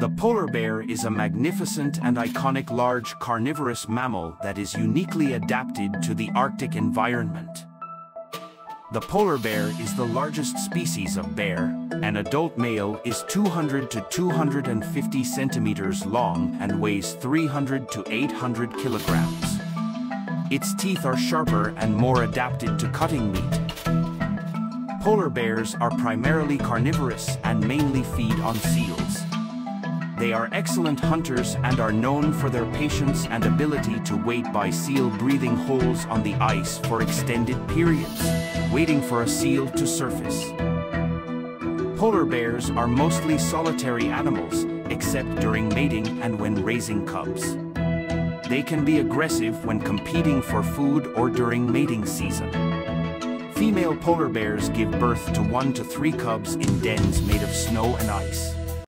The polar bear is a magnificent and iconic large carnivorous mammal that is uniquely adapted to the Arctic environment. The polar bear is the largest species of bear. An adult male is 200 to 250 centimeters long and weighs 300 to 800 kilograms. Its teeth are sharper and more adapted to cutting meat. Polar bears are primarily carnivorous and mainly feed on seals. They are excellent hunters and are known for their patience and ability to wait by seal breathing holes on the ice for extended periods, waiting for a seal to surface. Polar bears are mostly solitary animals, except during mating and when raising cubs. They can be aggressive when competing for food or during mating season. Female polar bears give birth to 1 to 3 cubs in dens made of snow and ice.